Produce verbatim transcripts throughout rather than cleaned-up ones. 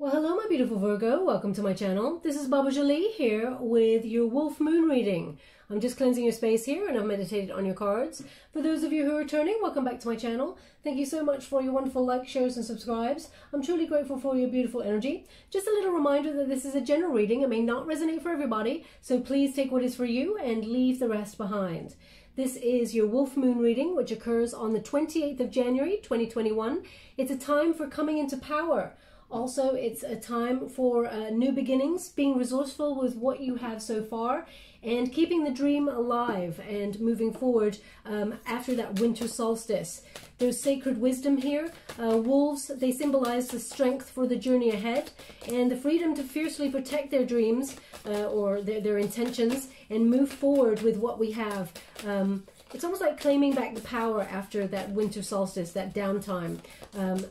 Well, hello my beautiful Virgo, welcome to my channel. This is Baba Jolie here with your Wolf Moon reading. I'm just cleansing your space here and I've meditated on your cards. For those of you who are returning, welcome back to my channel. Thank you so much for your wonderful likes, shares and subscribes. I'm truly grateful for your beautiful energy. Just a little reminder that this is a general reading. It may not resonate for everybody, so please take what is for you and leave the rest behind. This is your Wolf Moon reading, which occurs on the twenty-eighth of January twenty twenty-one. It's a time for coming into power. Also, it's a time for uh, new beginnings, being resourceful with what you have so far, and keeping the dream alive and moving forward um, after that winter solstice. There's sacred wisdom here. Uh, wolves, they symbolize the strength for the journey ahead and the freedom to fiercely protect their dreams uh, or their, their intentions and move forward with what we have. Um, it's almost like claiming back the power after that winter solstice, that downtime. Um,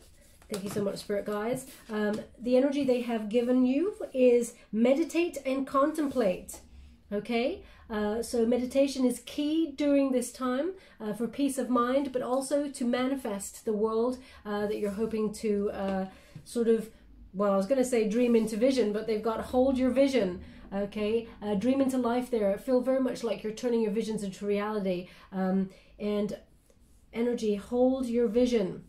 Thank you so much, Spirit Guides. Um, the energy they have given you is meditate and contemplate, okay? Uh, so meditation is key during this time uh, for peace of mind, but also to manifest the world uh, that you're hoping to uh, sort of, well, I was going to say dream into vision, but they've got hold your vision. Okay, uh, dream into life there. Feel very much like you're turning your visions into reality. Um, and energy, hold your vision.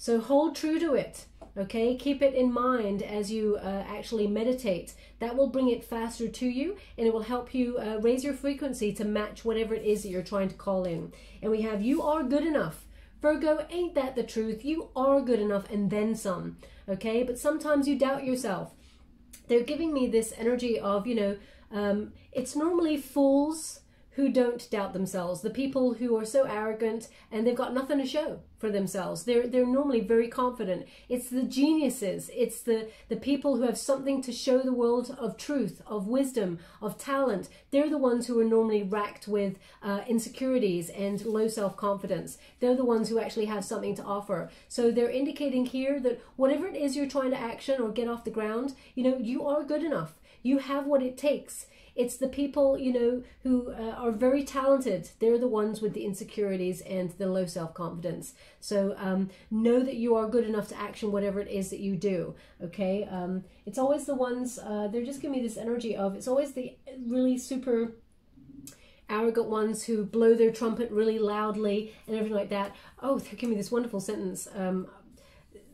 So hold true to it, okay? Keep it in mind as you uh, actually meditate. That will bring it faster to you, and it will help you uh, raise your frequency to match whatever it is that you're trying to call in. And we have, you are good enough. Virgo, ain't that the truth? You are good enough and then some, okay? But sometimes you doubt yourself. They're giving me this energy of, you know, um, it's normally fools who don't doubt themselves, the people who are so arrogant and they've got nothing to show for themselves. They're, they're normally very confident. It's the geniuses. It's the, the people who have something to show the world of truth, of wisdom, of talent. They're the ones who are normally racked with uh, insecurities and low self-confidence. They're the ones who actually have something to offer. So they're indicating here that whatever it is you're trying to action or get off the ground, you know, you are good enough. You have what it takes. It's the people, you know, who uh, are very talented. They're the ones with the insecurities and the low self-confidence. So um, know that you are good enough to action whatever it is that you do, okay? Um, it's always the ones, uh, they're just giving me this energy of, it's always the really super arrogant ones who blow their trumpet really loudly and everything like that. Oh, they're giving me this wonderful sentence. Um,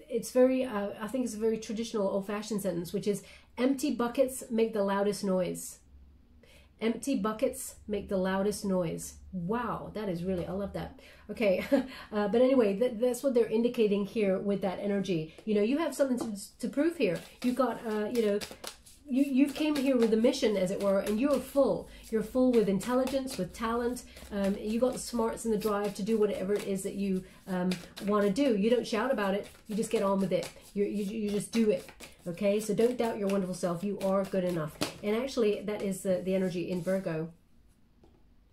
it's very, uh, I think it's a very traditional old-fashioned sentence, which is, empty buckets make the loudest noise. Empty buckets make the loudest noise. Wow, that is really, I love that. Okay, uh, but anyway, th that's what they're indicating here with that energy. You know, you have something to, to prove here. You've got, uh, you know, you, you came here with a mission, as it were, and you're full. You're full with intelligence, with talent. Um, you got the smarts and the drive to do whatever it is that you um, want to do. You don't shout about it. You just get on with it. You, you, you just do it. Okay, so don't doubt your wonderful self. You are good enough. And actually, that is the, the energy in Virgo.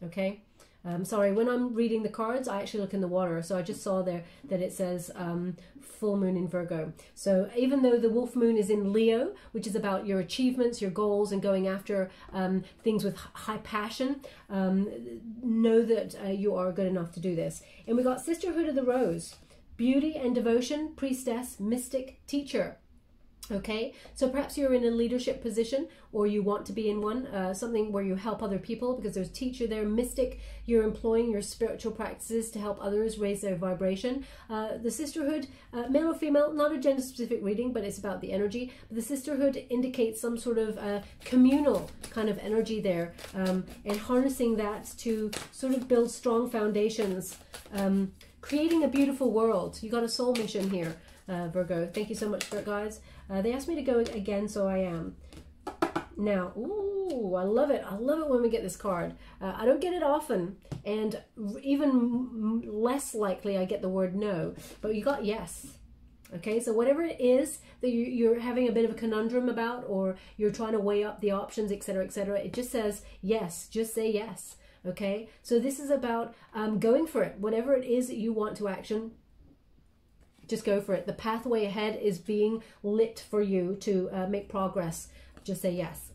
Okay, um, sorry, when I'm reading the cards, I actually look in the water. So I just saw there that it says um, full moon in Virgo. So even though the wolf moon is in Leo, which is about your achievements, your goals, and going after um, things with high passion, um, know that uh, you are good enough to do this. And we got Sisterhood of the Rose, beauty and devotion, priestess, mystic, teacher. Okay, so perhaps you're in a leadership position or you want to be in one, uh, something where you help other people because there's teacher there, mystic, you're employing your spiritual practices to help others raise their vibration. Uh, the sisterhood, uh, male or female, not a gender-specific reading, but it's about the energy. The sisterhood indicates some sort of uh, communal kind of energy there um, and harnessing that to sort of build strong foundations, um, creating a beautiful world. You got a soul mission here. Uh, Virgo, thank you so much, Spirit Guides. Uh, they asked me to go again, so I am. Now, ooh, I love it. I love it when we get this card. Uh, I don't get it often, and even less likely I get the word no, but you got yes. Okay, so whatever it is that you, you're having a bit of a conundrum about, or you're trying to weigh up the options, et cetera, et cetera, it just says yes. Just say yes. Okay, so this is about um, going for it. Whatever it is that you want to action, just go for it. The pathway ahead is being lit for you to uh, make progress. Just say yes.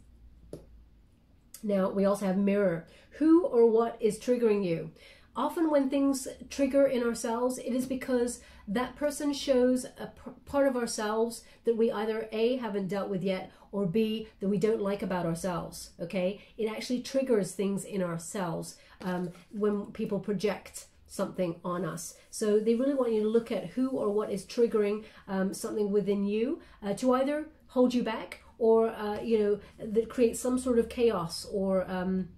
Now, we also have mirror. Who or what is triggering you? Often when things trigger in ourselves, it is because that person shows a part of ourselves that we either A, haven't dealt with yet, or B, that we don't like about ourselves, okay? It actually triggers things in ourselves um, when people project something on us. So they really want you to look at who or what is triggering um, something within you uh, to either hold you back or, uh, you know, that creates some sort of chaos or um,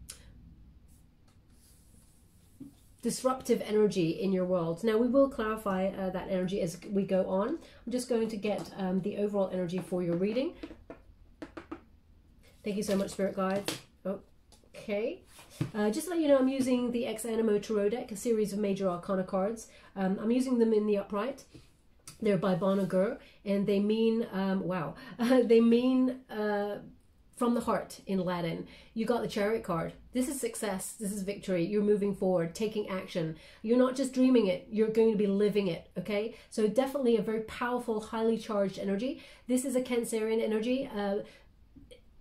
disruptive energy in your world. Now, we will clarify uh, that energy as we go on. I'm just going to get um, the overall energy for your reading. Thank you so much, Spirit Guides. Okay. Uh, just to let you know, I'm using the Ex Animo Tarot deck, a series of major arcana cards. Um, I'm using them in the upright. They're by Bonniger, and they mean, um, wow, uh, they mean uh, from the heart in Latin. You got the Chariot card. This is success. This is victory. You're moving forward, taking action. You're not just dreaming it. You're going to be living it, okay? So definitely a very powerful, highly charged energy. This is a Cancerian energy. Uh,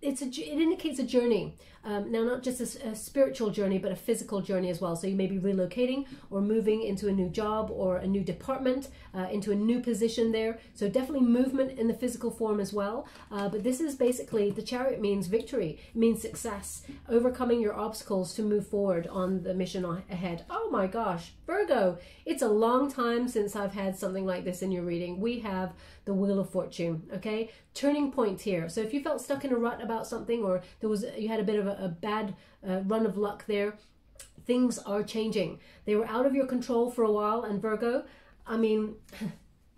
It's a, it indicates a journey, um, now not just a, a spiritual journey, but a physical journey as well. So you may be relocating or moving into a new job or a new department, uh, into a new position there. So definitely movement in the physical form as well. Uh, but this is basically, the Chariot means victory, it means success, overcoming your obstacles to move forward on the mission ahead. Oh my gosh, Virgo, it's a long time since I've had something like this in your reading. We have the Wheel of Fortune, okay? Turning point here. So if you felt stuck in a rut about something, or there was you had a bit of a, a bad uh, run of luck there, things are changing. They were out of your control for a while, and Virgo, I mean,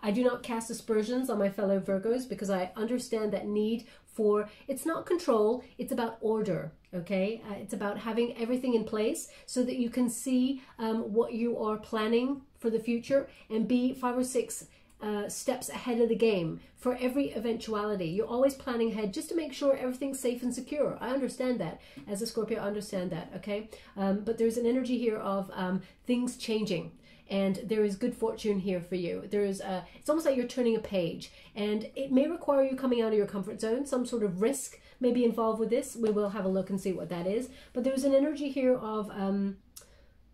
I do not cast aspersions on my fellow Virgos because I understand that need for, it's not control, it's about order, okay? Uh, it's about having everything in place so that you can see um, what you are planning for the future and be five or six Uh, steps ahead of the game for every eventuality. You're always planning ahead just to make sure everything's safe and secure. I understand that. As a Scorpio, I understand that, okay? Um, but there's an energy here of um, things changing, and there is good fortune here for you. There is a, it's almost like you're turning a page, and it may require you coming out of your comfort zone. Some sort of risk may be involved with this. We will have a look and see what that is. But there's an energy here of um,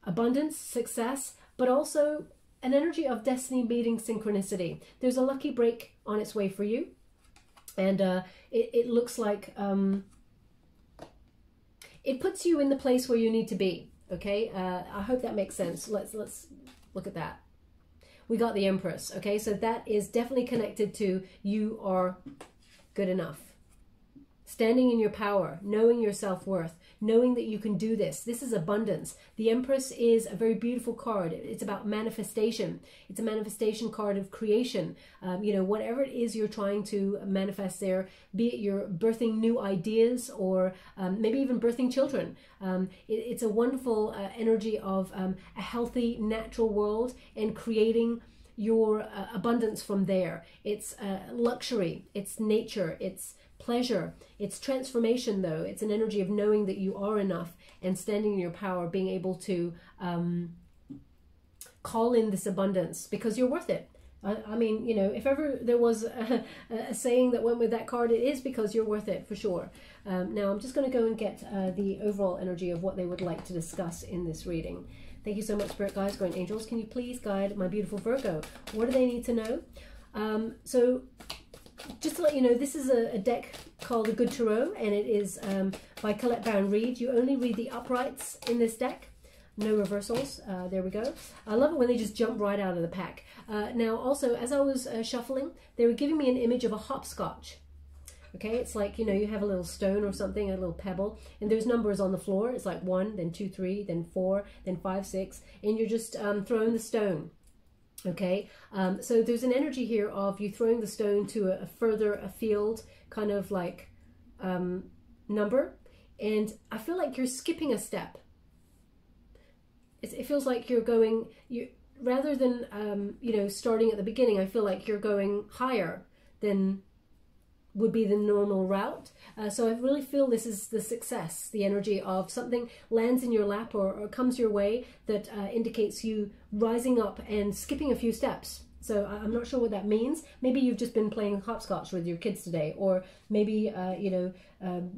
abundance, success, but also an energy of destiny meeting synchronicity. There's a lucky break on its way for you, and uh, it, it looks like um, it puts you in the place where you need to be. Okay, uh, I hope that makes sense. Let's let's look at that. We got the Empress. Okay, so that is definitely connected to you are good enough, standing in your power, knowing your self-worth, knowing that you can do this. This is abundance. The Empress is a very beautiful card. It's about manifestation. It's a manifestation card of creation. Um, you know, whatever it is you're trying to manifest there, be it you're birthing new ideas or um, maybe even birthing children. Um, it, it's a wonderful uh, energy of um, a healthy, natural world and creating your uh, abundance from there. It's uh, luxury. It's nature. It's pleasure. It's transformation, though. It's an energy of knowing that you are enough and standing in your power, being able to um, call in this abundance because you're worth it. I, I mean, you know, if ever there was a, a saying that went with that card, it is because you're worth it, for sure. Um, now, I'm just going to go and get uh, the overall energy of what they would like to discuss in this reading. Thank you so much, Spirit Guides, Guardian Angels. Can you please guide my beautiful Virgo? What do they need to know? Um, so, just to let you know, this is a, a deck called the Good Tarot, and it is um, by Colette Baron-Reed. You only read the uprights in this deck, no reversals. Uh, there we go. I love it when they just jump right out of the pack. Uh, now, also, as I was uh, shuffling, they were giving me an image of a hopscotch. Okay, it's like, you know, you have a little stone or something, a little pebble, and there's numbers on the floor. It's like one, then two, three, then four, then five, six, and you're just um, throwing the stone. Okay, um, so there's an energy here of you throwing the stone to a, a further afield kind of like um, number. And I feel like you're skipping a step. It's, it feels like you're going, you rather than, um, you know, starting at the beginning, I feel like you're going higher than would be the normal route. Uh, so I really feel this is the success, the energy of something lands in your lap or, or comes your way that uh, indicates you rising up and skipping a few steps. So I'm not sure what that means. Maybe you've just been playing hopscotch with your kids today, or maybe, uh, you know, um,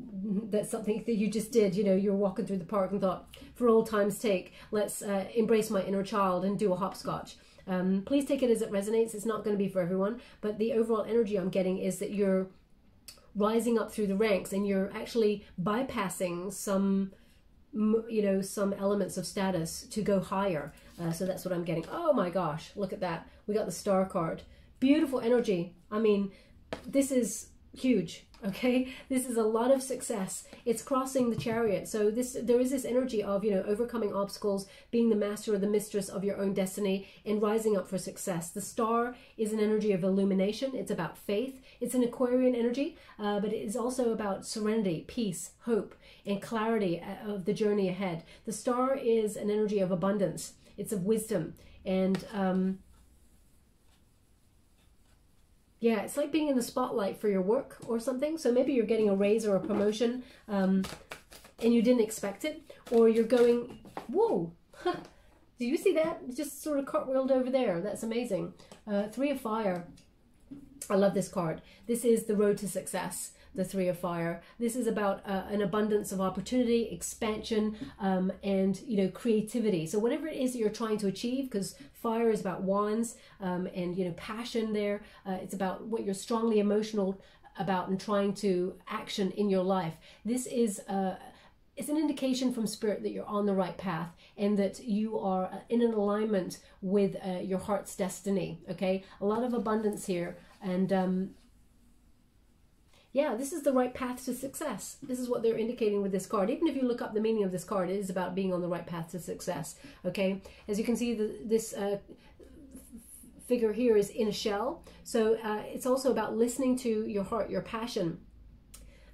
that's something that you just did. You know, you're walking through the park and thought, for old time's sake, let's uh, embrace my inner child and do a hopscotch. Um, please take it as it resonates. It's not going to be for everyone, but the overall energy I'm getting is that you're rising up through the ranks and you're actually bypassing some, you know, some elements of status to go higher. Uh, so that's what I'm getting. Oh my gosh, look at that. We got the star card. Beautiful energy. I mean, this is huge, okay? This is a lot of success. It's crossing the chariot. So this, there is this energy of, you know, overcoming obstacles, being the master or the mistress of your own destiny, and rising up for success. The star is an energy of illumination. It's about faith. It's an Aquarian energy, uh, but it is also about serenity, peace, hope, and clarity of the journey ahead. The star is an energy of abundance. It's of wisdom, and um, yeah, it's like being in the spotlight for your work or something. So maybe you're getting a raise or a promotion, um, and you didn't expect it, or you're going, whoa, huh, do you see that? It's just sort of cartwheeled over there. That's amazing. Uh, Three of Fire. I love this card. This is the road to success. The Three of Fire. This is about uh, an abundance of opportunity, expansion, um, and, you know, creativity. So whatever it is that you're trying to achieve, because fire is about wands, um, and, you know, passion there. Uh, it's about what you're strongly emotional about and trying to action in your life. This is uh, it's an indication from Spirit that you're on the right path and that you are in an alignment with uh, your heart's destiny. Okay, a lot of abundance here, and um, yeah, this is the right path to success. This is what they're indicating with this card. Even if you look up the meaning of this card, it is about being on the right path to success, okay? As you can see, the, this uh, figure here is in a shell. So uh, it's also about listening to your heart, your passion,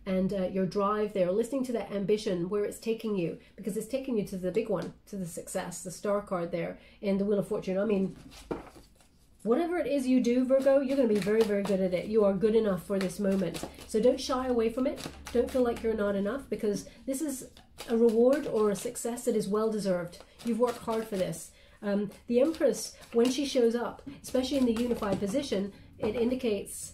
and uh, your drive there, listening to that ambition, where it's taking you, because it's taking you to the big one, to the success, the star card there, and the Wheel of Fortune. I mean, whatever it is you do, Virgo, you're going to be very, very good at it. You are good enough for this moment. So don't shy away from it. Don't feel like you're not enough, because this is a reward or a success that is well-deserved. You've worked hard for this. Um, the Empress, when she shows up, especially in the unified position, it indicates,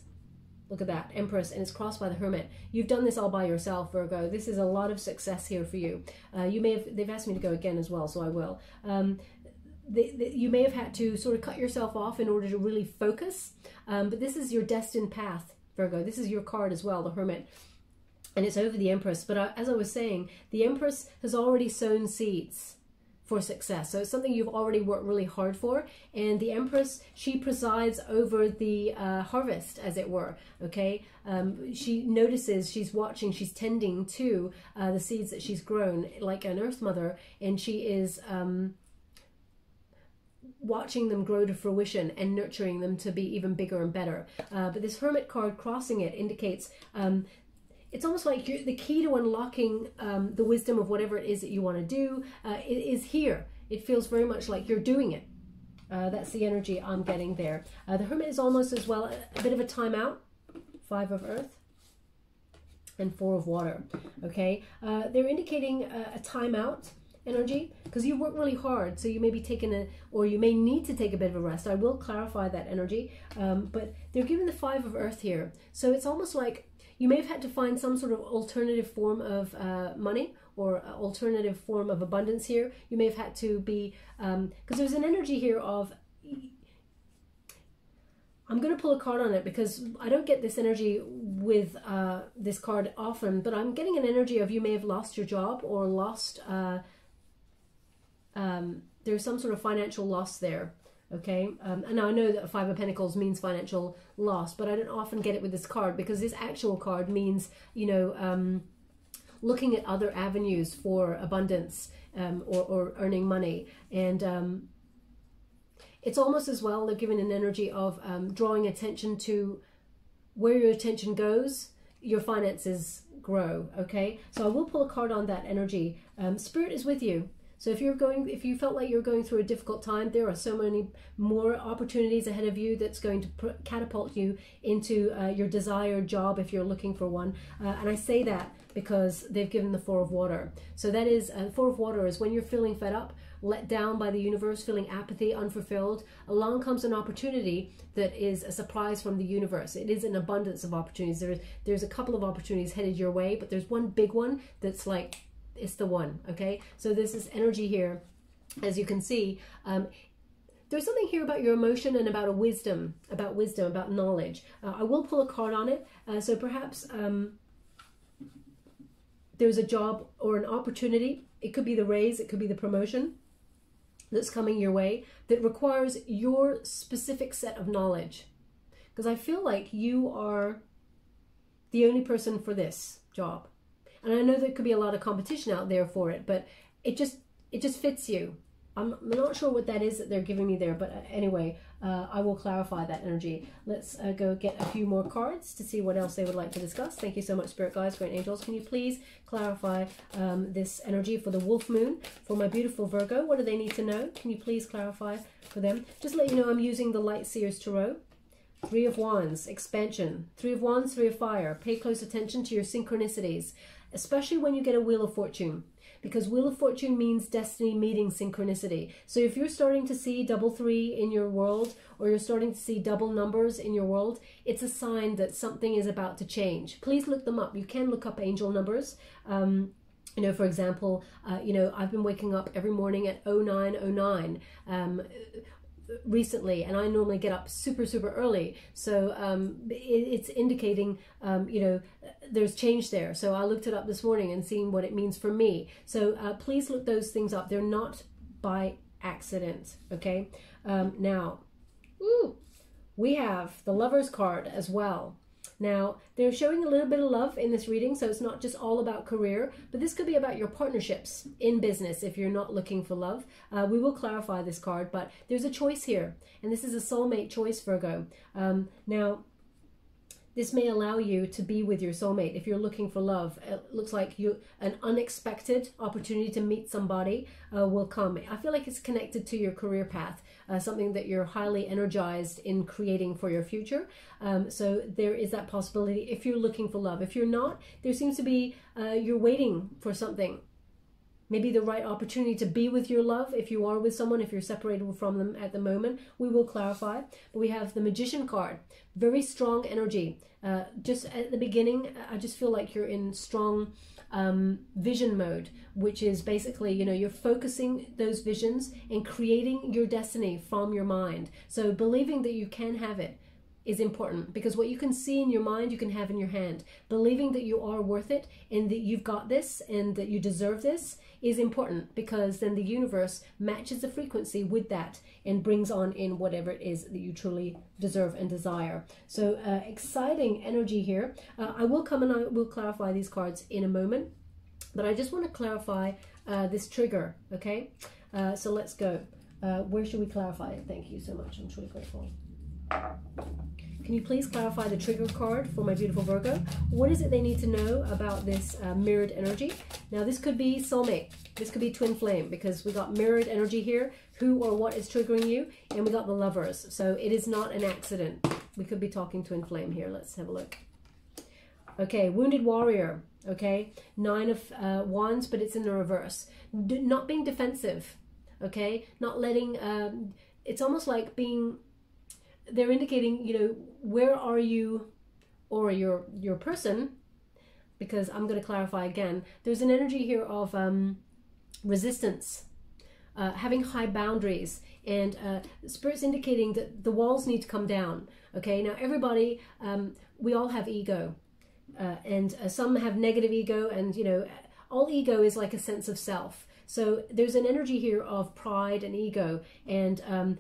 look at that, Empress, and it's crossed by the Hermit. You've done this all by yourself, Virgo. This is a lot of success here for you. Uh, you may have, they've asked me to go again as well, so I will. Um, The, the, you may have had to sort of cut yourself off in order to really focus, um, but this is your destined path, Virgo. This is your card as well, the Hermit, and it's over the Empress. But I, as I was saying, the Empress has already sown seeds for success, so it's something you've already worked really hard for, and the Empress, she presides over the uh, harvest, as it were, okay? Um, she notices, she's watching, she's tending to uh, the seeds that she's grown, like an Earth Mother, and she is Um, watching them grow to fruition and nurturing them to be even bigger and better. Uh, but this Hermit card crossing it indicates um, it's almost like you're, the key to unlocking um, the wisdom of whatever it is that you want to do uh, is here. It feels very much like you're doing it. Uh, that's the energy I'm getting there. Uh, the Hermit is almost as well a, a bit of a timeout. Five of Earth and Four of Water. Okay, uh, they're indicating a, a timeout energy, because you work really hard, so you may be taking a, or you may need to take a bit of a rest. I will clarify that energy, um, but they're given the Five of Earth here, so it's almost like you may have had to find some sort of alternative form of uh, money or alternative form of abundance here. You may have had to be, um, because there's an energy here of, I'm going to pull a card on it because I don't get this energy with uh, this card often, but I'm getting an energy of you may have lost your job or lost uh, Um, there's some sort of financial loss there, okay? Um, and I know that Five of Pentacles means financial loss, but I don't often get it with this card because this actual card means, you know, um, looking at other avenues for abundance um, or, or earning money. And um, it's almost as well, they're given an energy of um, drawing attention to where your attention goes, your finances grow, okay? So I will pull a card on that energy. Um, Spirit is with you. So if you're going, if you felt like you're going through a difficult time, there are so many more opportunities ahead of you that's going to pr catapult you into uh, your desired job if you're looking for one. Uh, and I say that because they've given the Four of Water. So that is, uh, Four of Water is when you're feeling fed up, let down by the universe, feeling apathy, unfulfilled, along comes an opportunity that is a surprise from the universe. It is an abundance of opportunities. There's, there's a couple of opportunities headed your way, but there's one big one that's like, it's the one, okay? So there's this energy here, as you can see. Um, there's something here about your emotion and about a wisdom, about wisdom, about knowledge. Uh, I will pull a card on it. Uh, so perhaps um, there's a job or an opportunity. It could be the raise, it could be the promotion that's coming your way that requires your specific set of knowledge. Because I feel like you are the only person for this job. And I know there could be a lot of competition out there for it, but it just, it just fits you. I'm not sure what that is that they're giving me there, but anyway, uh, I will clarify that energy. Let's uh, go get a few more cards to see what else they would like to discuss. Thank you so much, Spirit Guides, Great Angels. Can you please clarify um, this energy for the Wolf Moon, for my beautiful Virgo? What do they need to know? Can you please clarify for them? Just to let you know, I'm using the Light Seer's Tarot. Three of Wands, expansion. Three of Wands, Three of Fire. Pay close attention to your synchronicities, especially when you get a Wheel of Fortune. Because Wheel of Fortune means destiny meeting synchronicity. So if you're starting to see double three in your world, or you're starting to see double numbers in your world, it's a sign that something is about to change. Please look them up. You can look up angel numbers. Um, you know, for example, uh, you know, I've been waking up every morning at oh nine oh nine. Um, recently, and I normally get up super super early, so um it, it's indicating um you know, there's change there. So I looked it up this morning and seeing what it means for me. So uh, please look those things up. They're not by accident, okay? Um now, ooh, we have the Lover's card as well. Now, they're showing a little bit of love in this reading, so it's not just all about career, but this could be about your partnerships in business if you're not looking for love. Uh, we will clarify this card, but there's a choice here, and this is a soulmate choice, Virgo. Um, now, this may allow you to be with your soulmate if you're looking for love. It looks like you, an unexpected opportunity to meet somebody uh, will come. I feel like it's connected to your career path, uh, something that you're highly energized in creating for your future. Um, so there is that possibility if you're looking for love. If you're not, there seems to be uh, you're waiting for something. Maybe the right opportunity to be with your love if you are with someone, if you're separated from them at the moment. We will clarify. But we have the Magician card. Very strong energy. Uh, just at the beginning, I just feel like you're in strong um, vision mode, which is basically, you know, you're focusing those visions and creating your destiny from your mind. So believing that you can have it is important, because what you can see in your mind you can have in your hand. Believing that you are worth it and that you've got this and that you deserve this is important, because then the universe matches the frequency with that and brings on in whatever it is that you truly deserve and desire. So uh, exciting energy here. Uh, I will come and I will clarify these cards in a moment, but I just want to clarify uh, this trigger, okay? Uh, so let's go. Uh, where should we clarify it? Thank you so much. I'm truly grateful. Can you please clarify the trigger card for my beautiful Virgo? What is it they need to know about this uh, mirrored energy? Now, this could be soulmate. This could be twin flame, because we got mirrored energy here. Who or what is triggering you? And we got the Lovers. So it is not an accident. We could be talking twin flame here. Let's have a look. Okay, Wounded Warrior. Okay, Nine of uh, Wands, but it's in the reverse. Do, not being defensive. Okay, not letting... Um, it's almost like being... They're indicating, you know, where are you or your your person, because I'm going to clarify again. There's an energy here of um, resistance, uh, having high boundaries, and uh, Spirit's indicating that the walls need to come down. Okay, now everybody, um, we all have ego, uh, and uh, some have negative ego, and, you know, all ego is like a sense of self. So there's an energy here of pride and ego, and um,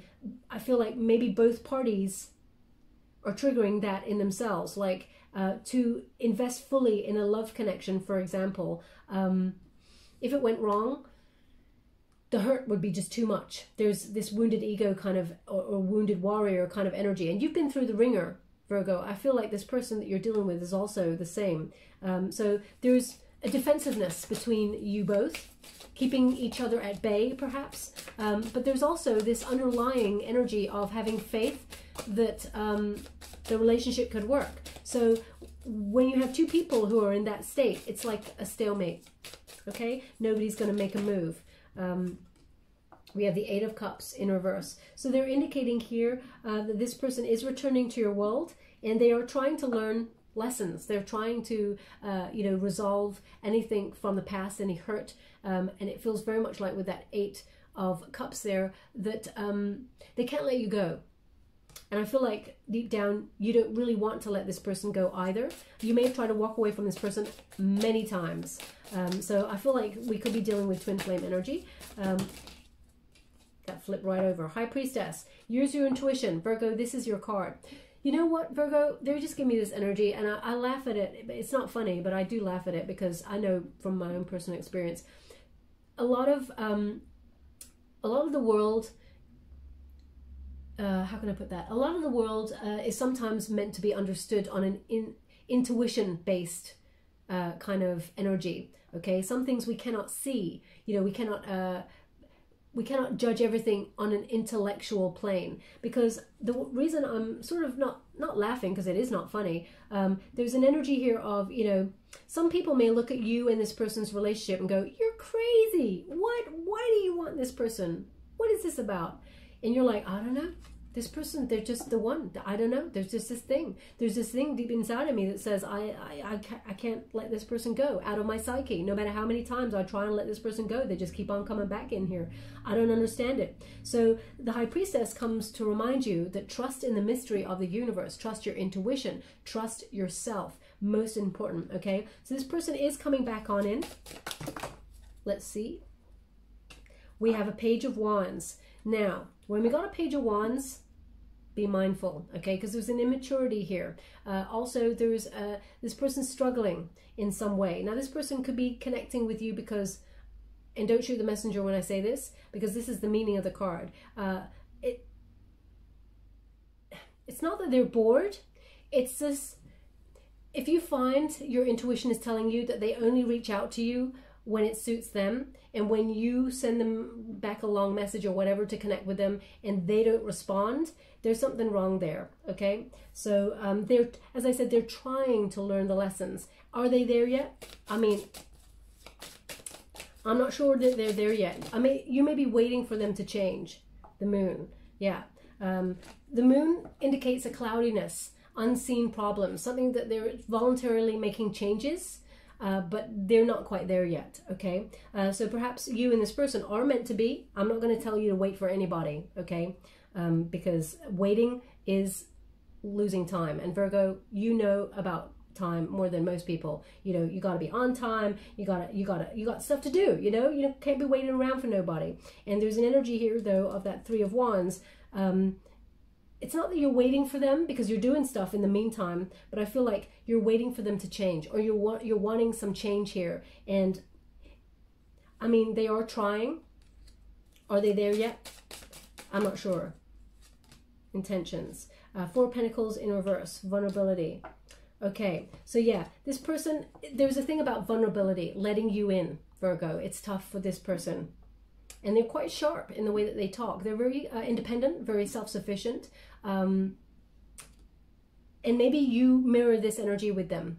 I feel like maybe both parties are triggering that in themselves. Like uh, to invest fully in a love connection, for example, um, if it went wrong, the hurt would be just too much. There's this wounded ego kind of, or, or wounded warrior kind of energy, and you've been through the ringer, Virgo. I feel like this person that you're dealing with is also the same. Um, so there's a defensiveness between you both, keeping each other at bay, perhaps. Um, but there's also this underlying energy of having faith that um, the relationship could work. So when you have two people who are in that state, it's like a stalemate, okay? Nobody's going to make a move. Um, We have the Eight of Cups in reverse. So they're indicating here uh, that this person is returning to your world and they are trying to learn lessons. They're trying to, uh, you know, resolve anything from the past, any hurt. Um, and it feels very much like with that Eight of Cups there that um, they can't let you go. And I feel like deep down, you don't really want to let this person go either. You may have tried to walk away from this person many times. Um, so I feel like we could be dealing with twin flame energy. Um, that flipped right over. High Priestess, use your intuition. Virgo, this is your card. You know what, Virgo? They just give me this energy and I, I laugh at it. It's not funny, but I do laugh at it because I know from my own personal experience, a lot of, um, a lot of the world... Uh, how can I put that? A lot of the world uh, is sometimes meant to be understood on an in, intuition-based uh, kind of energy. Okay, some things we cannot see. You know, we cannot uh, we cannot judge everything on an intellectual plane, because the reason I'm sort of not not laughing, because it is not funny. Um, there's an energy here of, you know, some people may look at you and this person's relationship and go, "You're crazy. What? Why do you want this person? What is this about?" And you're like, I don't know, this person, they're just the one. I don't know, there's just this thing. There's this thing deep inside of me that says, I, I, I, can't, I can't let this person go out of my psyche. No matter how many times I try and let this person go, they just keep on coming back in here. I don't understand it. So the High Priestess comes to remind you that trust in the mystery of the universe, trust your intuition, trust yourself, most important, okay? So this person is coming back on in. Let's see. We have a Page of Wands. Now, when we got a Page of Wands, be mindful, okay? Because there's an immaturity here. Uh, also, there's uh, this person struggling in some way. Now, this person could be connecting with you because, and don't shoot the messenger when I say this, because this is the meaning of the card. Uh, it, it's not that they're bored. It's this, if you find your intuition is telling you that they only reach out to you when it suits them, and when you send them back a long message or whatever to connect with them and they don't respond, there's something wrong there, okay? So um, they're, as I said, they're trying to learn the lessons. Are they there yet? I mean, I'm not sure that they're there yet. I may, you may be waiting for them to change. The moon, yeah. Um, the moon indicates a cloudiness, unseen problems, something that they're voluntarily making changes. Uh, but they're not quite there yet, okay? Uh, so perhaps you and this person are meant to be. I'm not going to tell you to wait for anybody, okay? Um, because waiting is losing time. And Virgo, you know about time more than most people. You know, you got to be on time. You got you got you got stuff to do, you know? You can't be waiting around for nobody. And there's an energy here, though, of that Three of Wands. Um, It's not that you're waiting for them because you're doing stuff in the meantime, but I feel like you're waiting for them to change, or you're, wa you're wanting some change here. And I mean, they are trying. Are they there yet? I'm not sure. Intentions. Uh, Four of Pentacles in reverse. Vulnerability. Okay, so yeah, this person, there's a thing about vulnerability, letting you in, Virgo. It's tough for this person. And they're quite sharp in the way that they talk. They're very uh, independent, very self-sufficient. Um, and maybe you mirror this energy with them.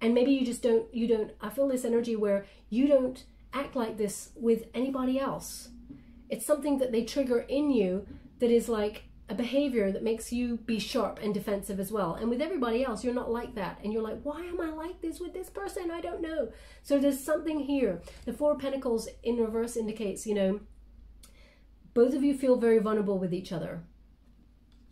And maybe you just don't, you don't, I feel this energy where you don't act like this with anybody else. It's something that they trigger in you that is like a behavior that makes you be sharp and defensive as well. And with everybody else, you're not like that. And you're like, why am I like this with this person? I don't know. So there's something here. The Four of Pentacles in reverse indicates, you know, both of you feel very vulnerable with each other.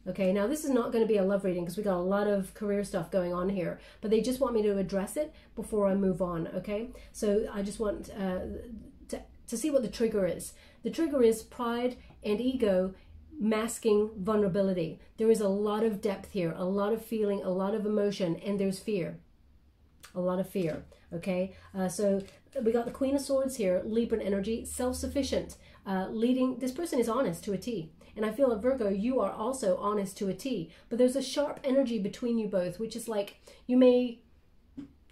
Okay, now this is not going to be a love reading because we got a lot of career stuff going on here, but they just want me to address it before I move on, okay? So I just want uh, to, to see what the trigger is. The trigger is pride and ego masking vulnerability. There is a lot of depth here, a lot of feeling, a lot of emotion, and there's fear. A lot of fear, okay? Uh, so we got the Queen of Swords here, Libra energy, self-sufficient, uh, leading, this person is honest to a T. And I feel like Virgo, you are also honest to a T, but there's a sharp energy between you both, which is like, you may,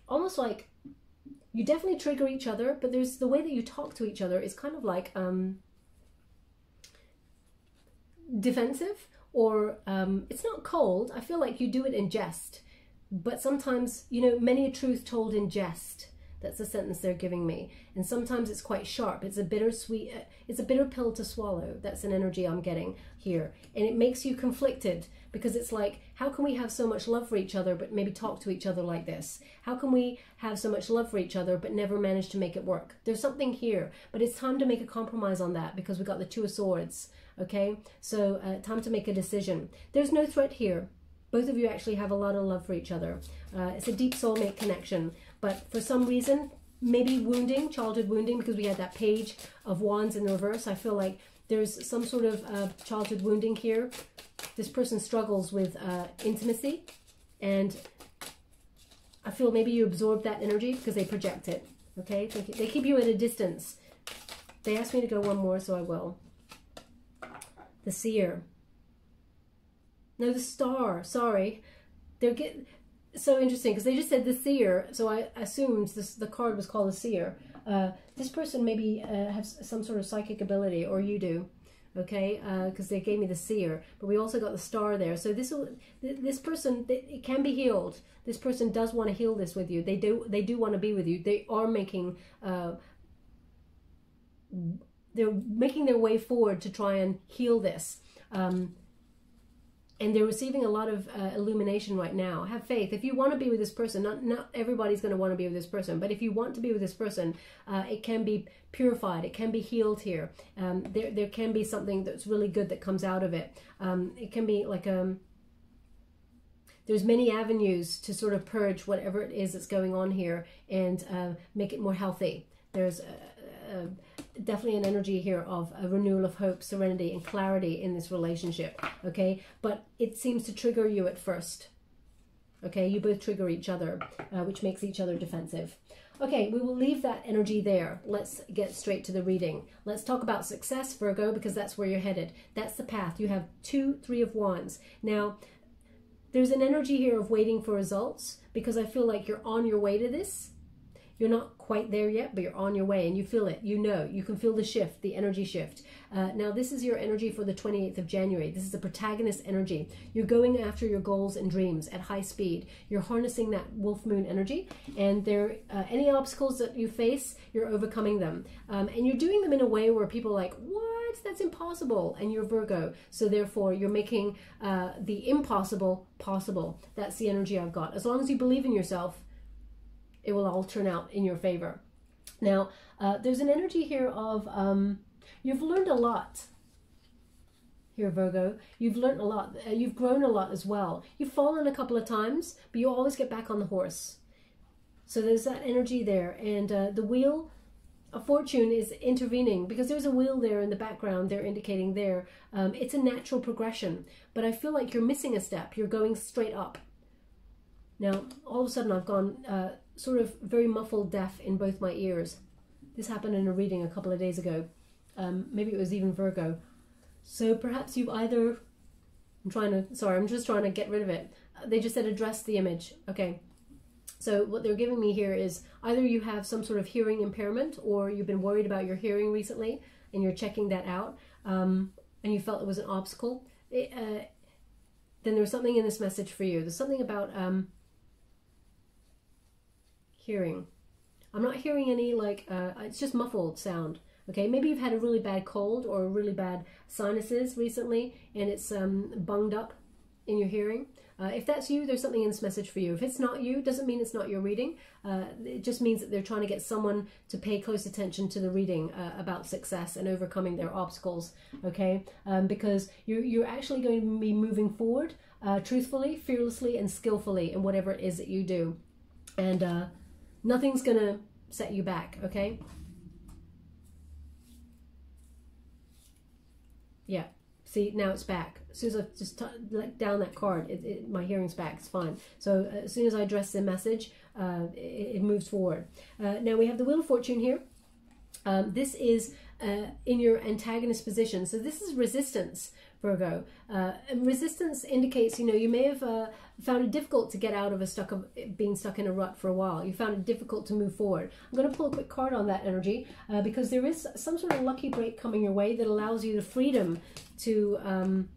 almost like, you definitely trigger each other, but there's the way that you talk to each other is kind of like, um, defensive, or um, it's not cold. I feel like you do it in jest, but sometimes, you know, many a truth told in jest. That's the sentence they're giving me. And sometimes it's quite sharp. It's a bittersweet, it's a bitter pill to swallow. That's an energy I'm getting here. And it makes you conflicted because it's like, how can we have so much love for each other, but maybe talk to each other like this? How can we have so much love for each other, but never manage to make it work? There's something here, but it's time to make a compromise on that because we got the Two of Swords. Okay, so uh, time to make a decision. There's no threat here. Both of you actually have a lot of love for each other. Uh, it's a deep soulmate connection. But for some reason, maybe wounding, childhood wounding, because we had that Page of Wands in reverse. I feel like there's some sort of uh, childhood wounding here. This person struggles with uh, intimacy. And I feel maybe you absorb that energy because they project it. Okay, they keep you at a distance. They asked me to go one more, so I will. The Seer. No, the Star, sorry. They're get, so interesting, because they just said the Seer, so I assumed this, the card was called the Seer. Uh, this person maybe uh, has some sort of psychic ability, or you do, okay? Because uh, they gave me the Seer, but we also got the Star there. So this this person, it can be healed. This person does want to heal this with you. They do, they do want to be with you. They are making... Uh, they're making their way forward to try and heal this. Um, and they're receiving a lot of uh, illumination right now. Have faith. If you want to be with this person, not, not everybody's going to want to be with this person, but if you want to be with this person, uh, it can be purified. It can be healed here. Um, there, there can be something that's really good that comes out of it. Um, it can be like a... There's many avenues to sort of purge whatever it is that's going on here and uh, make it more healthy. There's... Uh, uh, definitely an energy here of a renewal of hope, serenity, and clarity in this relationship, okay? But it seems to trigger you at first, okay? You both trigger each other, uh, which makes each other defensive. Okay, we will leave that energy there. Let's get straight to the reading. Let's talk about success, Virgo, because that's where you're headed. That's the path. You have two, three of wands. Now, there's an energy here of waiting for results because I feel like you're on your way to this. You're not quite there yet, but you're on your way and you feel it. You know, you can feel the shift, the energy shift. Uh, now, this is your energy for the twenty-eighth of January. This is the protagonist energy. You're going after your goals and dreams at high speed. You're harnessing that Wolf Moon energy, and there, uh, any obstacles that you face, you're overcoming them. Um, and you're doing them in a way where people are like, what? That's impossible. And you're Virgo. So therefore, you're making uh, the impossible possible. That's the energy I've got. As long as you believe in yourself, it will all turn out in your favor. Now, uh, there's an energy here of, um, you've learned a lot here, Virgo. You've learned a lot. Uh, you've grown a lot as well. You've fallen a couple of times, but you always get back on the horse. So there's that energy there. And uh, the Wheel of Fortune is intervening because there's a wheel there in the background. They're indicating there. Um, it's a natural progression, but I feel like you're missing a step. You're going straight up. Now, all of a sudden, I've gone... Uh, sort of very muffled, deaf in both my ears. This happened in a reading a couple of days ago. Um, maybe it was even Virgo. So perhaps you've either... I'm trying to... Sorry, I'm just trying to get rid of it. Uh, they just said address the image. Okay. So what they're giving me here is either you have some sort of hearing impairment or you've been worried about your hearing recently and you're checking that out um, and you felt it was an obstacle. It, uh, then there's something in this message for you. There's something about... Um, hearing. I'm not hearing any like, uh, it's just muffled sound. Okay, maybe you've had a really bad cold or really bad sinuses recently and it's um, bunged up in your hearing. Uh, if that's you, there's something in this message for you. If it's not you, doesn't mean it's not your reading. Uh, it just means that they're trying to get someone to pay close attention to the reading uh, about success and overcoming their obstacles, okay? Um, because you're, you're actually going to be moving forward uh, truthfully, fearlessly, and skillfully in whatever it is that you do. And uh, nothing's going to set you back, okay? Yeah, see, now it's back. As soon as I've just t let down that card, it, it, my hearing's back, it's fine. So uh, as soon as I address the message, uh, it, it moves forward. Uh, now we have the Wheel of Fortune here. Um, this is uh, in your antagonist position. So this is resistance, Virgo. Uh, and resistance indicates, you know, you may have uh, found it difficult to get out of a stuck of being stuck in a rut for a while. You found it difficult to move forward. I'm going to pull a quick card on that energy uh, because there is some sort of lucky break coming your way that allows you the freedom to um,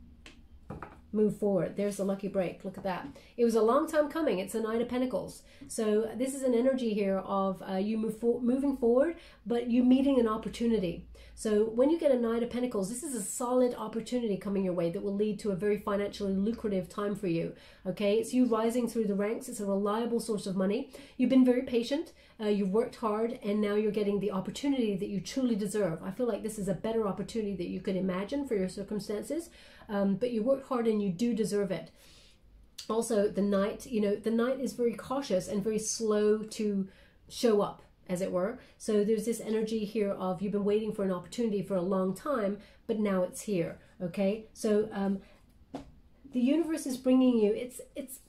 move forward. There's the lucky break. Look at that. It was a long time coming. It's a Nine of Pentacles. So this is an energy here of uh, you move for moving forward, but you meeting an opportunity. So when you get a Nine of Pentacles, this is a solid opportunity coming your way that will lead to a very financially lucrative time for you. Okay, it's you rising through the ranks. It's a reliable source of money. You've been very patient. Uh, you've worked hard, and now you're getting the opportunity that you truly deserve. I feel like this is a better opportunity that you could imagine for your circumstances, um, but you worked hard and you do deserve it. Also, the Knight, you know, the Knight is very cautious and very slow to show up, as it were. So there's this energy here of you've been waiting for an opportunity for a long time, but now it's here. Okay, so um, the universe is bringing you, it's it's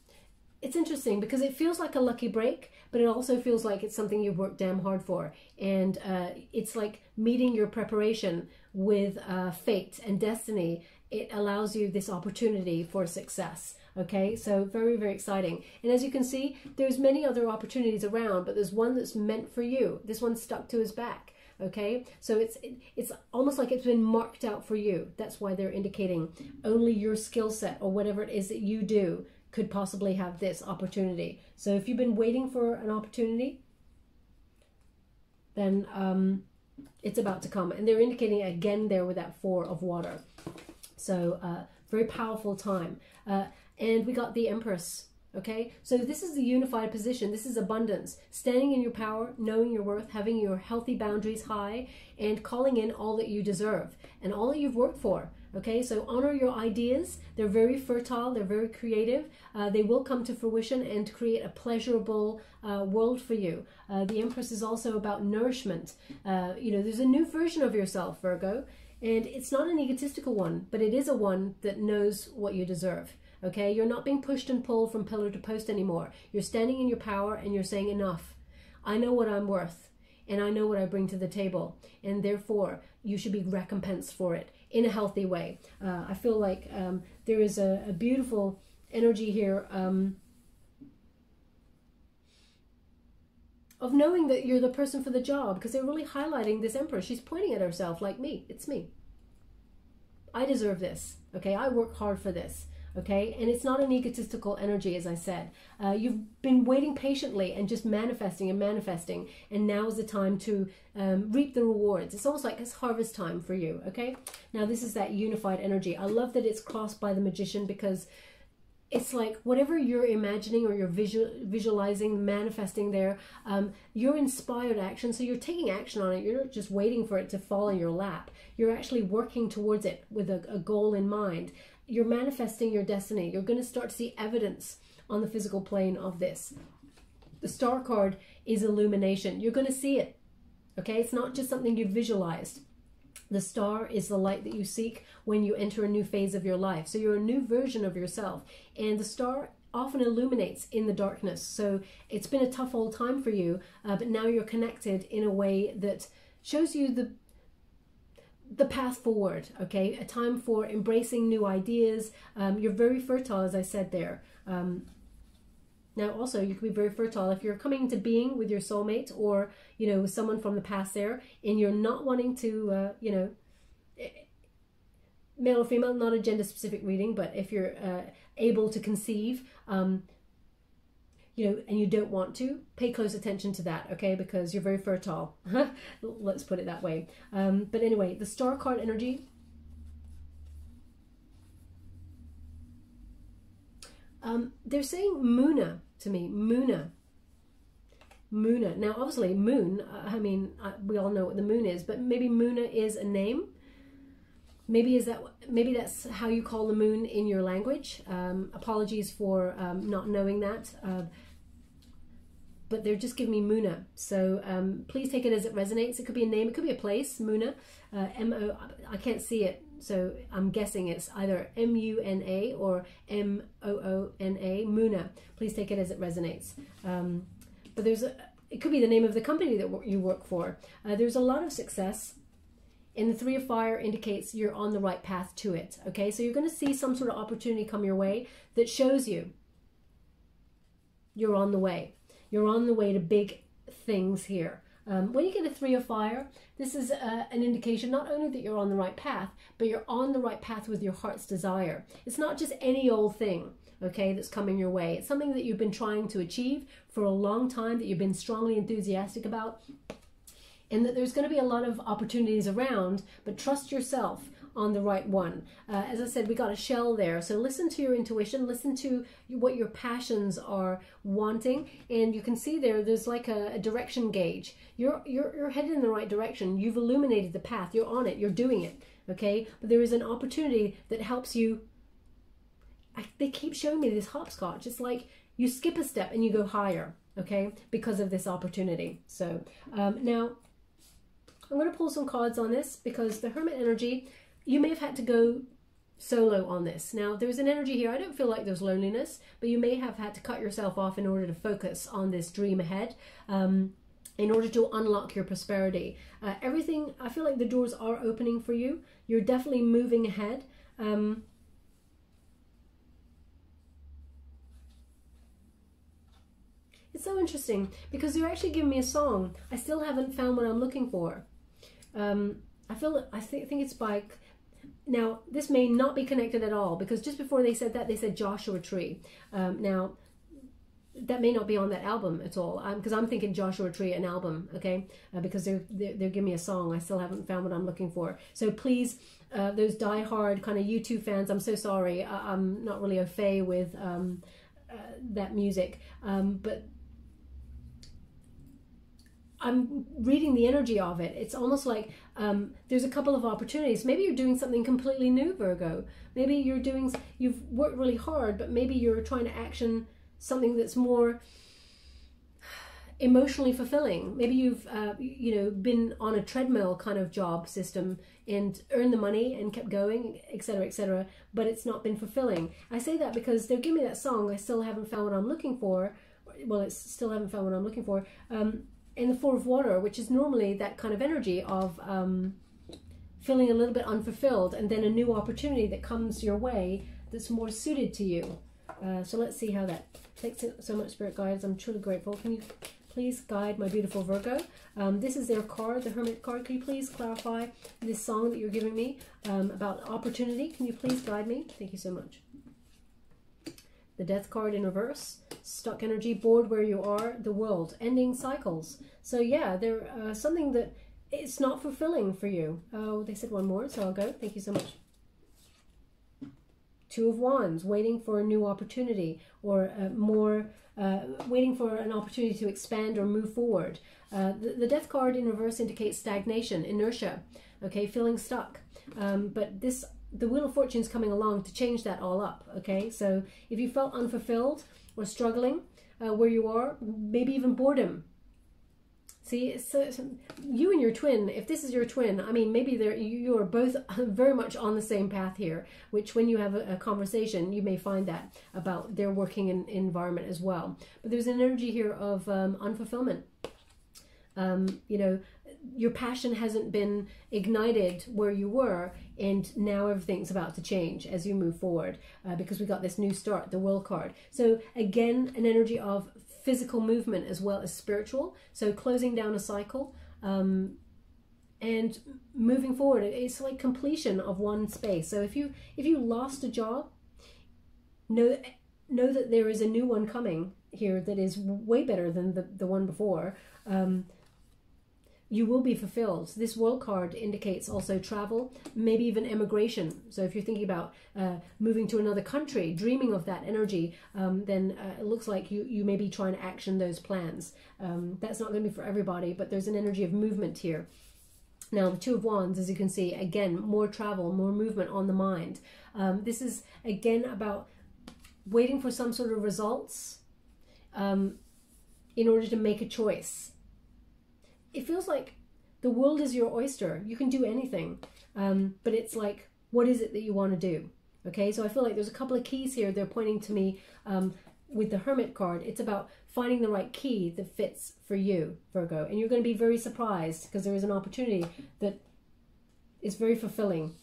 it's interesting because it feels like a lucky break, but it also feels like it's something you've worked damn hard for. And uh, it's like meeting your preparation with uh, fate and destiny. It allows you this opportunity for success. Okay, so very, very exciting. And as you can see, there's many other opportunities around, but there's one that's meant for you. This one's stuck to his back. Okay, so it's it's almost like it's been marked out for you. That's why they're indicating only your skill set or whatever it is that you do could possibly have this opportunity. So if you've been waiting for an opportunity, then um, it's about to come. And they're indicating again there with that Four of Water. So uh, very powerful time. Uh, and we got the Empress. Okay, so this is the unified position. This is abundance, standing in your power, knowing your worth, having your healthy boundaries high, and calling in all that you deserve and all that you've worked for. Okay, so honor your ideas. They're very fertile. They're very creative. Uh, they will come to fruition and create a pleasurable uh, world for you. Uh, the Empress is also about nourishment. Uh, you know, there's a new version of yourself, Virgo, and it's not an egotistical one, but it is a one that knows what you deserve. Okay, you're not being pushed and pulled from pillar to post anymore. You're standing in your power and you're saying enough. I know what I'm worth and I know what I bring to the table, and therefore you should be recompensed for it in a healthy way. Uh, I feel like um, there is a, a beautiful energy here um, of knowing that you're the person for the job, because they're really highlighting this Empress. She's pointing at herself like me. It's me. I deserve this. Okay, I work hard for this. Okay, and it's not an egotistical energy, as I said. Uh, you've been waiting patiently and just manifesting and manifesting, and now is the time to um, reap the rewards. It's almost like it's harvest time for you, okay? Now this is that unified energy. I love that it's crossed by the Magician, because it's like whatever you're imagining or you're visual, visualizing, manifesting there, um, you're inspired action, so you're taking action on it. You're not just waiting for it to fall in your lap. You're actually working towards it with a, a goal in mind. You're manifesting your destiny. You're going to start to see evidence on the physical plane of this. The Star card is illumination. You're going to see it. Okay, it's not just something you visualized. The Star is the light that you seek when you enter a new phase of your life. So you're a new version of yourself, and the Star often illuminates in the darkness. So it's been a tough old time for you, uh, but now you're connected in a way that shows you the the path forward. Okay, a time for embracing new ideas. Um, you're very fertile, as I said there. Um, now also you can be very fertile if you're coming into being with your soulmate, or you know, with someone from the past there, and you're not wanting to uh, you know, male or female, not a gender specific reading, but if you're uh, able to conceive, um, you know, and you don't want to, pay close attention to that, okay, because you're very fertile. Let's put it that way. Um, but anyway, the Star card energy. Um, they're saying MUNA to me, MUNA. MUNA. Now, obviously, moon, I mean, we all know what the moon is, but maybe MUNA is a name. Maybe is that maybe that's how you call the moon in your language. Um, apologies for um, not knowing that. Uh, but they're just giving me MUNA. So um, please take it as it resonates. It could be a name. It could be a place, MUNA. Uh, M O, I can't see it, so I'm guessing it's either M U N A or M O O N A, MUNA. Please take it as it resonates. Um, but there's a, it could be the name of the company that you work for. Uh, there's a lot of success. And the Three of Fire indicates you're on the right path to it, okay? So you're going to see some sort of opportunity come your way that shows you you're on the way. You're on the way to big things here. Um, when you get a three of fire, this is uh, an indication not only that you're on the right path, but you're on the right path with your heart's desire. It's not just any old thing, okay, that's coming your way. It's something that you've been trying to achieve for a long time, that you've been strongly enthusiastic about, and that there's going to be a lot of opportunities around, but trust yourself on the right one. Uh, as I said, we got a shell there. So listen to your intuition, listen to what your passions are wanting. And you can see there, there's like a, a direction gauge. You're, you're, you're headed in the right direction. You've illuminated the path. You're on it. You're doing it. Okay. But there is an opportunity that helps you. I, they keep showing me this hopscotch. It's like you skip a step and you go higher. Okay. Because of this opportunity. So um, now, I'm going to pull some cards on this because the Hermit energy, you may have had to go solo on this. Now, there's an energy here. I don't feel like there's loneliness, but you may have had to cut yourself off in order to focus on this dream ahead, um, in order to unlock your prosperity. Uh, everything, I feel like the doors are opening for you. You're definitely moving ahead. Um, it's so interesting because they're actually giving me a song. I still haven't found what I'm looking for. Um, I feel I th think it's by, now this may not be connected at all because just before they said that, they said Joshua Tree. Um, now that may not be on that album at all because I'm, I'm thinking Joshua Tree, an album, okay? Uh, because they're, they're, they're giving me a song. I still haven't found what I'm looking for. So please, uh, those diehard kind of U two fans, I'm so sorry. I I'm not really au fait with um, uh, that music, um, but I'm reading the energy of it. It's almost like um, there's a couple of opportunities. Maybe you're doing something completely new, Virgo. Maybe you're doing, you've worked really hard, but maybe you're trying to action something that's more emotionally fulfilling. Maybe you've, uh, you know, been on a treadmill kind of job system and earned the money and kept going, et cetera, et cetera, but it's not been fulfilling. I say that because they're giving me that song, I still haven't found what I'm looking for. Well, it's still haven't found what I'm looking for. Um, in the Four of Water, which is normally that kind of energy of um, feeling a little bit unfulfilled and then a new opportunity that comes your way that's more suited to you. Uh, so let's see how that takes it. So much, Spirit Guides. I'm truly grateful. Can you please guide my beautiful Virgo? Um, this is their card, the Hermit card. Can you please clarify this song that you're giving me um, about opportunity? Can you please guide me? Thank you so much. The Death card in reverse, stuck energy, bored where you are, the world, ending cycles. So yeah, they're uh, something that it's not fulfilling for you. Oh, they said one more, so I'll go. Thank you so much. Two of Wands, waiting for a new opportunity or uh, more, uh, waiting for an opportunity to expand or move forward. Uh, the, the Death card in reverse indicates stagnation, inertia, okay, feeling stuck. Um, but this the Wheel of Fortune is coming along to change that all up, okay? So if you felt unfulfilled or struggling uh, where you are, maybe even boredom. See, so, so you and your twin, if this is your twin, I mean, maybe they're, you are both very much on the same path here, which when you have a, a conversation, you may find that about their working in, environment as well. But there's an energy here of um, unfulfillment. Um, you know, your passion hasn't been ignited where you were, and now everything's about to change as you move forward uh, because we got this new start, the World card. So again, an energy of physical movement as well as spiritual. So closing down a cycle um, and moving forward. It's like completion of one space. So if you if you lost a job, know know that there is a new one coming here that is way better than the the one before. Um, You will be fulfilled. This World card indicates also travel, maybe even emigration. So if you're thinking about uh, moving to another country, dreaming of that energy, um, then uh, it looks like you, you may be trying to action those plans. Um, that's not going to be for everybody, but there's an energy of movement here. Now, the Two of Wands, as you can see, again, more travel, more movement on the mind. Um, this is, again, about waiting for some sort of results um, in order to make a choice. It feels like the world is your oyster. You can do anything, um, but it's like, what is it that you want to do? Okay, so I feel like there's a couple of keys here. They're pointing to me um, with the Hermit card. It's about finding the right key that fits for you, Virgo. And you're going to be very surprised because there is an opportunity that is very fulfilling.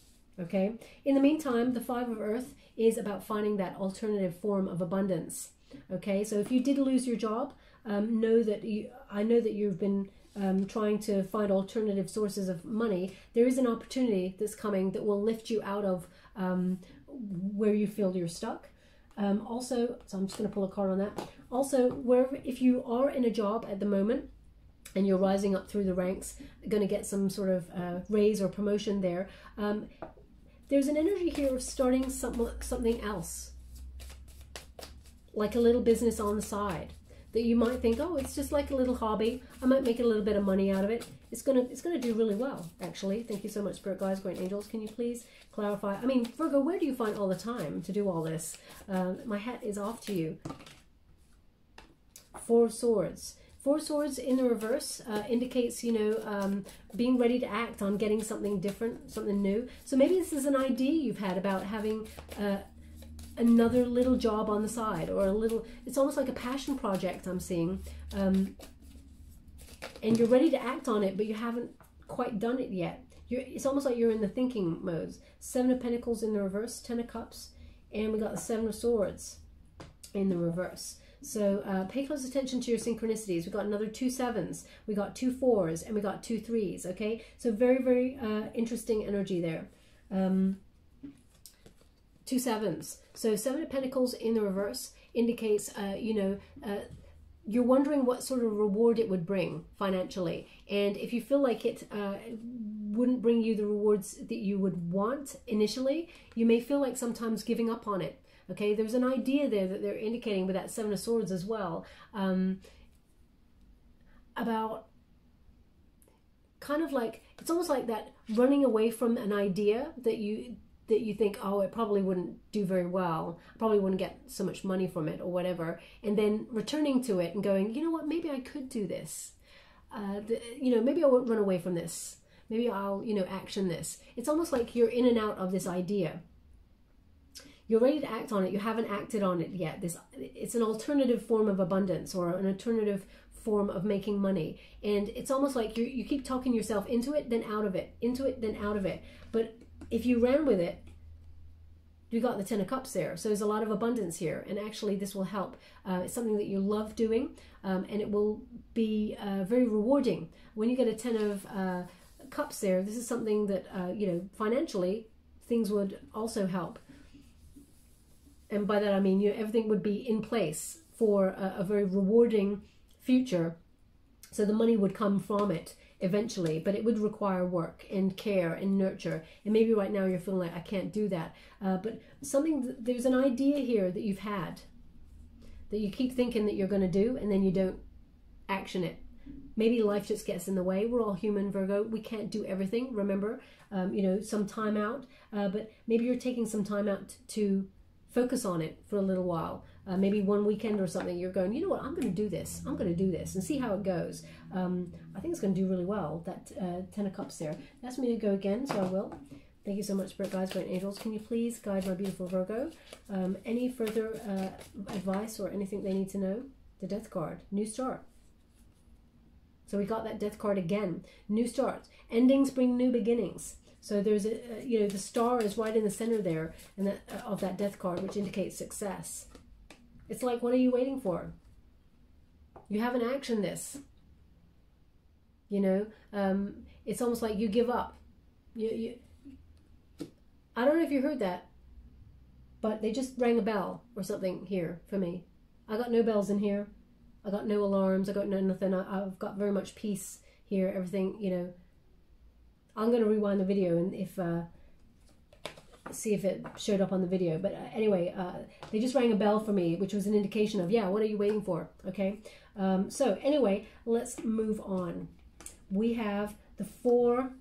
Okay, in the meantime, the Five of Earth is about finding that alternative form of abundance. Okay, so if you did lose your job, um, know that you, I know that you've been um, trying to find alternative sources of money, there is an opportunity that's coming that will lift you out of um, where you feel you're stuck. Um, also, so I'm just going to pull a card on that. Also, wherever, if you are in a job at the moment and you're rising up through the ranks, going to get some sort of uh, raise or promotion there, um, there's an energy here of starting some, something else, like a little business on the side that you might think, oh, it's just like a little hobby. I might make a little bit of money out of it. It's gonna, it's gonna do really well, actually. Thank you so much, Spirit Guides, Great Angels. Can you please clarify? I mean, Virgo, where do you find all the time to do all this? Um, my hat is off to you. Four Swords. Four Swords in the reverse uh, indicates, you know, um, being ready to act on getting something different, something new. So maybe this is an idea you've had about having uh, another little job on the side, or a little, it's almost like a passion project I'm seeing. Um, and you're ready to act on it, but you haven't quite done it yet. You're, it's almost like you're in the thinking modes. Seven of Pentacles in the reverse, Ten of Cups, and we got the Seven of Swords in the reverse. So uh, pay close attention to your synchronicities. We got another two sevens, we got two fours, and we got two threes, okay? So very, very uh, interesting energy there. Um, two sevens. So Seven of Pentacles in the reverse indicates, uh, you know, uh, you're wondering what sort of reward it would bring financially. And if you feel like it uh, wouldn't bring you the rewards that you would want initially, you may feel like sometimes giving up on it. Okay, there's an idea there that they're indicating with that Seven of Swords as well, um, about kind of like, it's almost like that running away from an idea that you, that you think, oh, it probably wouldn't do very well, I probably wouldn't get so much money from it or whatever, and then returning to it and going, you know what, maybe I could do this, uh, the, you know, maybe I won't run away from this, maybe I'll, you know, action this. It's almost like you're in and out of this idea. You're ready to act on it. You haven't acted on it yet. This, it's an alternative form of abundance, or an alternative form of making money. And it's almost like you you keep talking yourself into it, then out of it, into it, then out of it. But if you ran with it, you got the Ten of Cups there. So there's a lot of abundance here. And actually this will help. Uh, it's something that you love doing, um, and it will be uh, very rewarding. When you get a Ten of uh, Cups there, this is something that, uh, you know, financially things would also help. And by that I mean, you know, everything would be in place for a, a very rewarding future. So the money would come from it eventually, but it would require work and care and nurture. And maybe right now you're feeling like, I can't do that. Uh, but something, th there's an idea here that you've had that you keep thinking that you're going to do, and then you don't action it. Maybe life just gets in the way. We're all human, Virgo. We can't do everything, remember. Um, you know, some time out. Uh, but maybe you're taking some time out to focus on it for a little while, uh, maybe one weekend or something. You're going, you know what, I'm going to do this. I'm going to do this and see how it goes. Um, I think it's going to do really well, that uh, Ten of Cups there. That's me to go again, so I will. Thank you so much, Spirit Guides, Great Angels. Can you please guide my beautiful Virgo? Um, any further uh, advice or anything they need to know? The Death card, new start. So we got that Death card again. New starts. Endings bring new beginnings. So there's a, you know, the star is right in the center there, and that, uh, of that Death card, which indicates success. It's like, what are you waiting for? You haven't actioned this. You know, um, it's almost like you give up. You, you, I don't know if you heard that, but they just rang a bell or something here for me. I got no bells in here. I got no alarms. I got no nothing. I, I've got very much peace here. Everything, you know. I'm going to rewind the video and if uh, see if it showed up on the video. But uh, anyway, uh, they just rang a bell for me, which was an indication of, yeah, what are you waiting for? Okay. Um, so anyway, let's move on. We have the four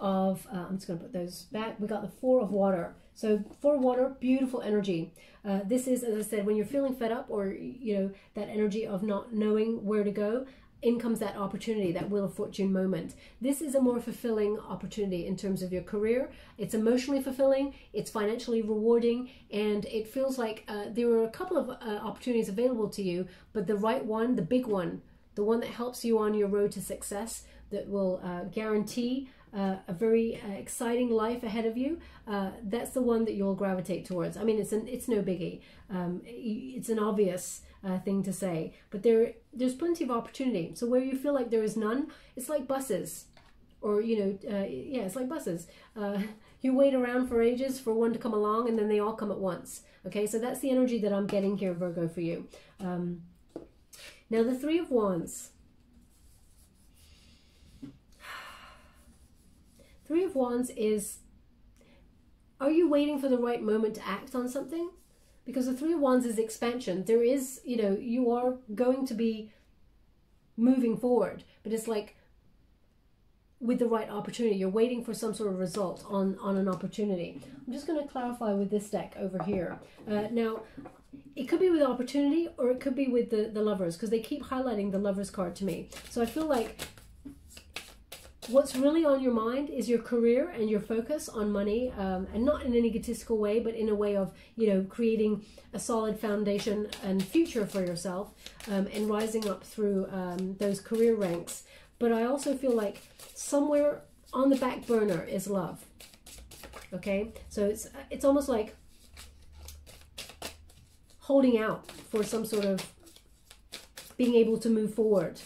of, uh, I'm just going to put those back. We got the four of water. So four of water, beautiful energy. Uh, this is, as I said, when you're feeling fed up, or, you know, that energy of not knowing where to go, in comes that opportunity, that Wheel of Fortune moment. This is a more fulfilling opportunity in terms of your career. It's emotionally fulfilling, it's financially rewarding, and it feels like uh, there were a couple of uh, opportunities available to you, but the right one, the big one, the one that helps you on your road to success, that will uh, guarantee uh, a very uh, exciting life ahead of you, uh, that's the one that you'll gravitate towards. I mean, it's an, it's no biggie. Um, it's an obvious uh, thing to say, but there there's plenty of opportunity. So where you feel like there is none, it's like buses, or you know, uh, yeah, it's like buses. Uh, You wait around for ages for one to come along, and then they all come at once. Okay, so that's the energy that I'm getting here, Virgo, for you. Um, now, the Three of Wands. Three of Wands is, are you waiting for the right moment to act on something? Because the Three of Wands is expansion. There is, you know, you are going to be moving forward, but it's like, with the right opportunity, you're waiting for some sort of result on on an opportunity. I'm just going to clarify with this deck over here. Uh, now, it could be with opportunity, or it could be with the the lovers, because they keep highlighting the lovers card to me. So I feel like what's really on your mind is your career and your focus on money, um, and not in an egotistical way, but in a way of, you know, creating a solid foundation and future for yourself, um, and rising up through um, those career ranks. But I also feel like somewhere on the back burner is love. Okay, so it's it's almost like holding out for some sort of being able to move forward.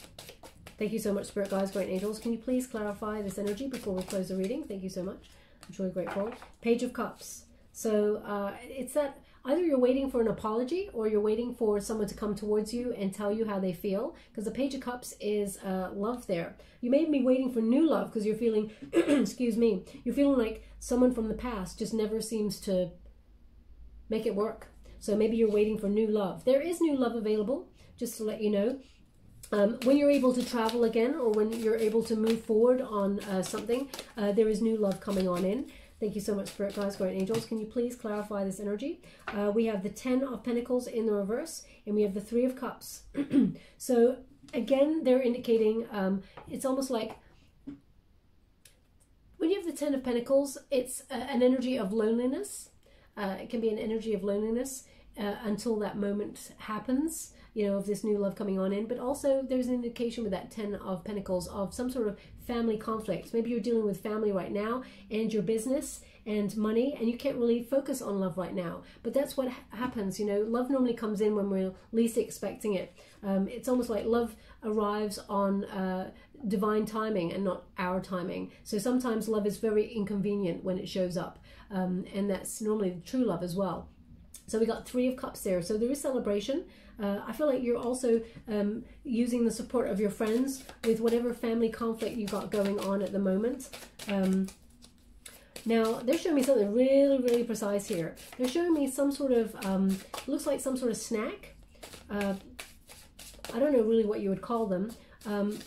Thank you so much, Spirit Guides, Great Angels. Can you please clarify this energy before we close the reading? Thank you so much. I'm truly grateful. Page of Cups. So uh, it's that either you're waiting for an apology, or you're waiting for someone to come towards you and tell you how they feel, because the Page of Cups is uh, love there. You may be waiting for new love, because you're feeling, excuse me, you're feeling like someone from the past just never seems to make it work. So maybe you're waiting for new love. There is new love available, just to let you know. Um, when you're able to travel again, or when you're able to move forward on uh, something, uh, there is new love coming on in. Thank you so much, Spirit Guides, Guardian Angels. Can you please clarify this energy? Uh, we have the Ten of Pentacles in the reverse, and we have the Three of Cups. So, again, they're indicating, um, it's almost like, when you have the Ten of Pentacles, it's a, an energy of loneliness. Uh, it can be an energy of loneliness uh, until that moment happens, you know, of this new love coming on in. But also, there's an indication with that Ten of Pentacles of some sort of family conflicts. Maybe you're dealing with family right now, and your business and money, and you can't really focus on love right now. But that's what happens, you know. Love normally comes in when we're least expecting it. Um, it's almost like love arrives on uh, divine timing and not our timing. So sometimes love is very inconvenient when it shows up, um, and that's normally true love as well. So we got Three of Cups there. So there is celebration. Uh, I feel like you're also um, using the support of your friends with whatever family conflict you got going on at the moment. Um, now, they're showing me something really, really precise here. They're showing me some sort of, um, looks like some sort of snack. Uh, I don't know really what you would call them. Um,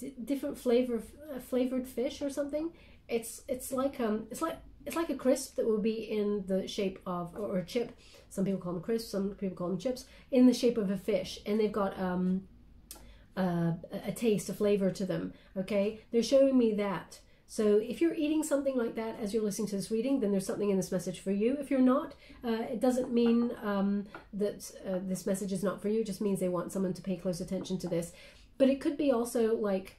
d different flavor, uh, flavored fish or something. It's it's like um it's like it's like a crisp that will be in the shape of, or, or a chip. Some people call them crisps, some people call them chips, in the shape of a fish. And they've got um, uh, a taste, a flavor to them, okay? They're showing me that. So if you're eating something like that as you're listening to this reading, then there's something in this message for you. If you're not, uh, it doesn't mean um, that uh, this message is not for you. It just means they want someone to pay close attention to this. But it could be also like,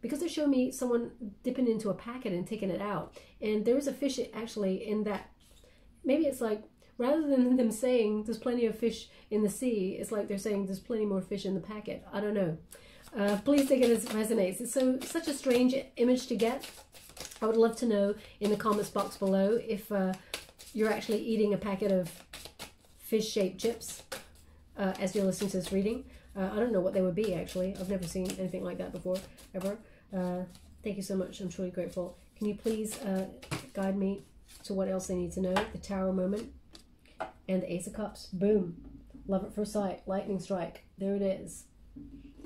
because they show me someone dipping into a packet and taking it out. And there is a fish actually in that, maybe it's like, rather than them saying there's plenty of fish in the sea, it's like they're saying there's plenty more fish in the packet. I don't know. Uh, please take it as it resonates. It's so such a strange image to get. I would love to know in the comments box below if uh, you're actually eating a packet of fish-shaped chips uh, as you're listening to this reading. Uh, I don't know what they would be, actually. I've never seen anything like that before, ever. Uh, thank you so much. I'm truly grateful. Can you please uh, guide me to what else they need to know? The Tower moment. And the Ace of Cups. Boom. Love at first sight. Lightning strike. There it is.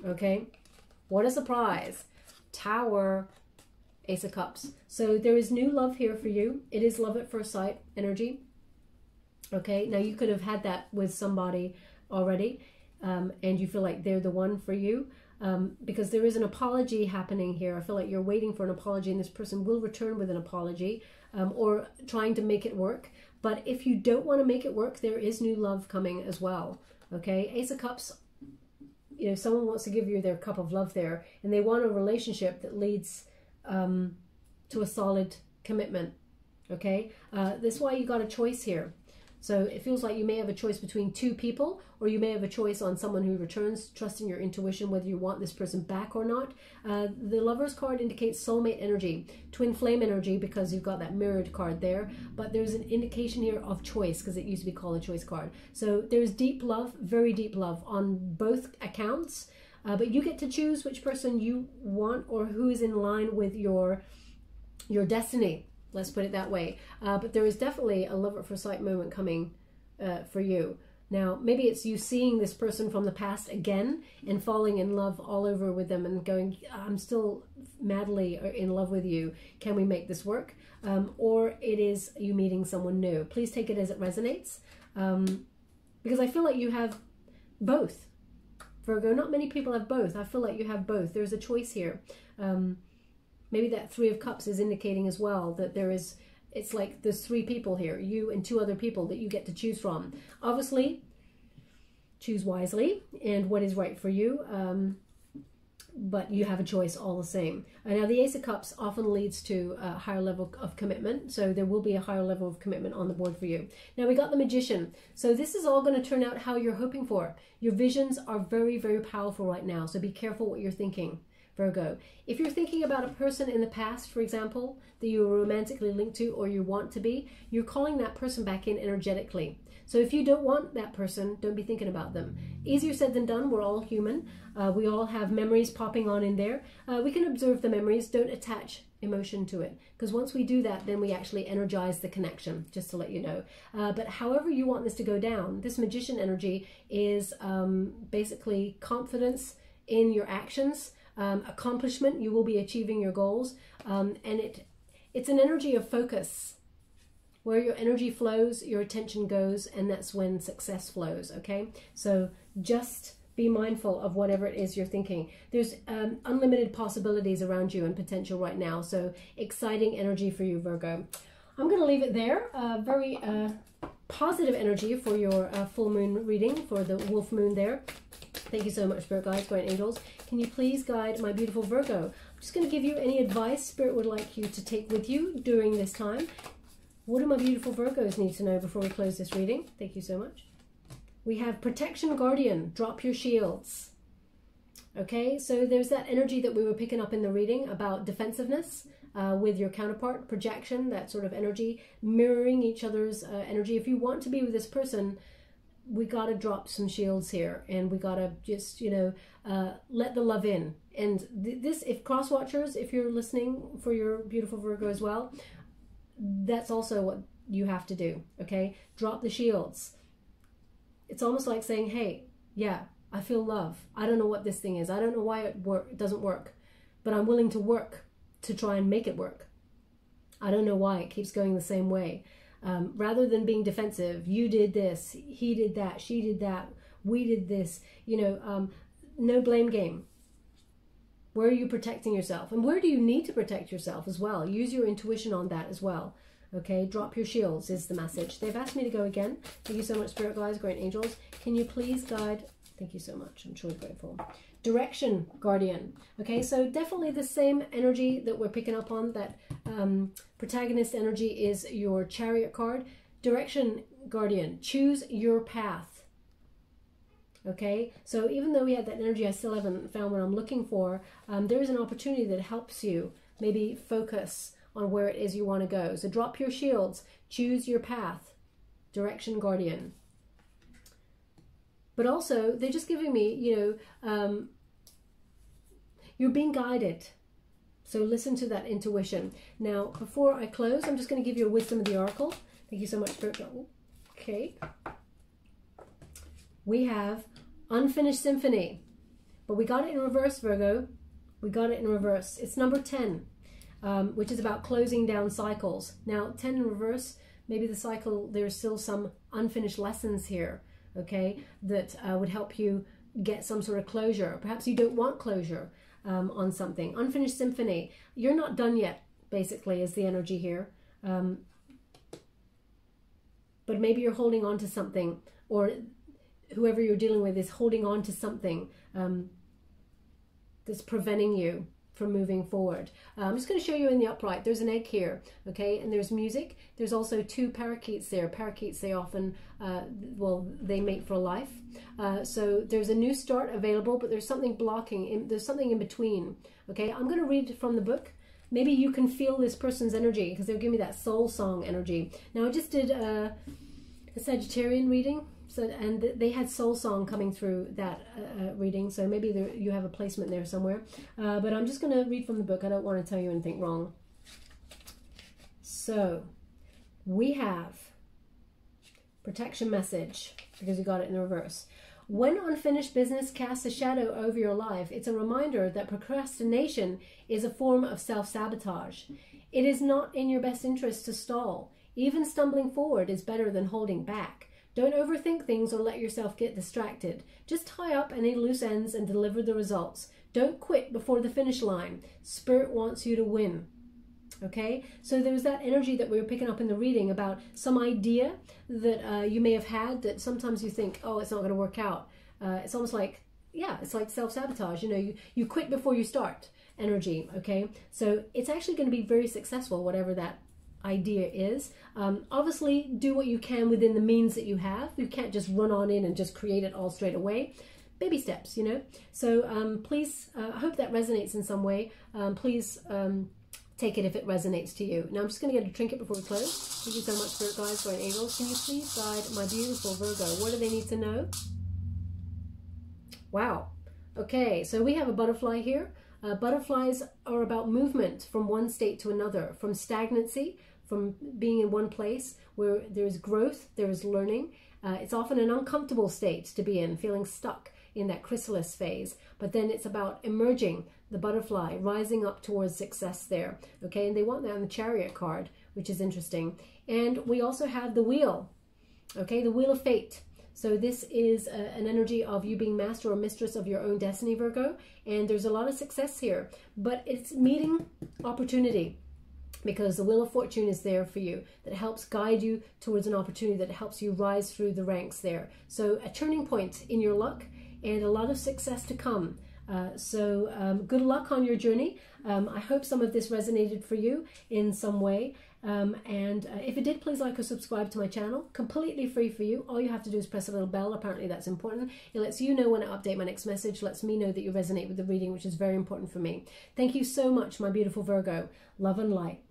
Okay. What a surprise. Tower. Ace of Cups. So there is new love here for you. It is love at first sight energy. Okay. Now you could have had that with somebody already. Um, and you feel like they're the one for you. Um, because there is an apology happening here. I feel like you're waiting for an apology. And this person will return with an apology. Um, or trying to make it work. But if you don't want to make it work, there is new love coming as well, okay? Ace of Cups, you know, someone wants to give you their cup of love there, and they want a relationship that leads um, to a solid commitment, okay? Uh, that's why you got a choice here. So it feels like you may have a choice between two people, or you may have a choice on someone who returns, trusting your intuition, whether you want this person back or not. Uh, the Lover's card indicates soulmate energy, twin flame energy, because you've got that mirrored card there. But there's an indication here of choice, because it used to be called a choice card. So there's deep love, very deep love on both accounts. Uh, but you get to choose which person you want, or who is in line with your, your destiny. Let's put it that way. Uh, but there is definitely a love at first sight moment coming uh, for you. Now, maybe it's you seeing this person from the past again and falling in love all over with them and going, I'm still madly in love with you. Can we make this work? Um, or it is you meeting someone new. Please take it as it resonates. Um, because I feel like you have both. Virgo, not many people have both. I feel like you have both. There's a choice here. Um, Maybe that Three of Cups is indicating as well that there is, it's like there's three people here, you and two other people that you get to choose from. Obviously, choose wisely and what is right for you, um, but you have a choice all the same. And now the Ace of Cups often leads to a higher level of commitment, so there will be a higher level of commitment on the board for you. Now we got the Magician. So this is all going to turn out how you're hoping for. Your visions are very, very powerful right now, so be careful what you're thinking. Virgo, if you're thinking about a person in the past, for example, that you were romantically linked to or you want to be, you're calling that person back in energetically. So if you don't want that person, don't be thinking about them. Easier said than done. We're all human. Uh, we all have memories popping on in there. Uh, we can observe the memories. Don't attach emotion to it, because once we do that, then we actually energize the connection, just to let you know. Uh, but however you want this to go down, this Magician energy is um, basically confidence in your actions. Um, accomplishment, you will be achieving your goals, um, and it it's an energy of focus. Where your energy flows, your attention goes, and that's when success flows, okay? So just be mindful of whatever it is you're thinking. There's um, unlimited possibilities around you and potential right now, so exciting energy for you, Virgo. I'm going to leave it there. Uh, very uh, positive energy for your uh, full moon reading, for the Wolf Moon there. Thank you so much, Spirit Guides, Guardian Angels. Can you please guide my beautiful Virgo? I'm just going to give you any advice Spirit would like you to take with you during this time. What do my beautiful Virgos need to know before we close this reading? Thank you so much. We have Protection Guardian, drop your shields. Okay, so there's that energy that we were picking up in the reading about defensiveness uh, with your counterpart, projection, that sort of energy, mirroring each other's uh, energy. If you want to be with this person, we got to drop some shields here, and we got to just, you know, uh, let the love in. And th this, if cross watchers, if you're listening for your beautiful Virgo as well, that's also what you have to do. Okay. Drop the shields. It's almost like saying, hey, yeah, I feel love. I don't know what this thing is. I don't know why it work. It doesn't work, but I'm willing to work to try and make it work. I don't know why it keeps going the same way. Um, rather than being defensive, you did this, he did that, she did that, we did this, you know, um, no blame game. Where are you protecting yourself? And where do you need to protect yourself as well? Use your intuition on that as well. Okay, drop your shields is the message. They've asked me to go again. Thank you so much, Spirit Guides, Great Angels. Can you please guide? Thank you so much. I'm truly grateful. Direction Guardian. Okay, so definitely the same energy that we're picking up on. That um, protagonist energy is your Chariot card. Direction Guardian. Choose your path. Okay, so even though we had that energy, I still haven't found what I'm looking for. Um, there is an opportunity that helps you maybe focus on where it is you want to go. So drop your shields. Choose your path. Direction Guardian. But also, they're just giving me, you know, um, you're being guided. So listen to that intuition. Now, before I close, I'm just going to give you a Wisdom of the Oracle. Thank you so much, Spirit. Okay. We have Unfinished Symphony. But we got it in reverse, Virgo. We got it in reverse. It's number ten, um, which is about closing down cycles. Now, ten in reverse, maybe the cycle, there's still some unfinished lessons here. Okay, that uh, would help you get some sort of closure. Perhaps you don't want closure um, on something. Unfinished Symphony. You're not done yet, basically, is the energy here. Um, but maybe you're holding on to something, or whoever you're dealing with is holding on to something um, that's preventing you from moving forward. Uh, I'm just going to show you in the upright. There's an egg here, okay, and there's music. There's also two parakeets there. Parakeets, they often, uh, well, they mate for life. Uh, so there's a new start available, but there's something blocking. In, there's something in between, okay. I'm going to read from the book. Maybe you can feel this person's energy because they'll give me that soul song energy. Now, I just did a, a Sagittarian reading. So, and they had soul song coming through that uh, reading, so maybe there, you have a placement there somewhere. Uh, but I'm just going to read from the book. I don't want to tell you anything wrong. So, we have protection message, because you got it in reverse. When unfinished business casts a shadow over your life, it's a reminder that procrastination is a form of self-sabotage. It is not in your best interest to stall. Even stumbling forward is better than holding back. Don't overthink things or let yourself get distracted. Just tie up any loose ends and deliver the results. Don't quit before the finish line. Spirit wants you to win. Okay, so there was that energy that we were picking up in the reading about some idea that uh, you may have had that sometimes you think, oh, it's not going to work out. Uh, it's almost like, yeah, it's like self-sabotage. You know, you, you quit before you start energy. Okay, so it's actually going to be very successful, whatever that idea is. Um, obviously, do what you can within the means that you have. You can't just run on in and just create it all straight away. Baby steps, you know. So um, please, uh, I hope that resonates in some way. Um, please um, take it if it resonates to you. Now I'm just going to get a trinket before we close. Thank you so much, Spirit Guides, Guardian Angels. Can you please guide my beautiful Virgo? What do they need to know? Wow. Okay, so we have a butterfly here. Uh, butterflies are about movement from one state to another, from stagnancy, from being in one place where there is growth, there is learning. Uh, it's often an uncomfortable state to be in, feeling stuck in that chrysalis phase. But then it's about emerging, the butterfly, rising up towards success there. Okay, and they want that on the Chariot card, which is interesting. And we also have the Wheel, okay, the Wheel of Fate. So this is a, an energy of you being master or mistress of your own destiny, Virgo. And there's a lot of success here, but it's meeting opportunity, because the Wheel of Fortune is there for you, that helps guide you towards an opportunity, that helps you rise through the ranks there. So a turning point in your luck and a lot of success to come. Uh, so um, good luck on your journey. Um, I hope some of this resonated for you in some way. Um, and uh, if it did, please like or subscribe to my channel. Completely free for you. All you have to do is press a little bell. Apparently that's important. It lets you know when I update my next message. Lets me know that you resonate with the reading, which is very important for me. Thank you so much, my beautiful Virgo. Love and light.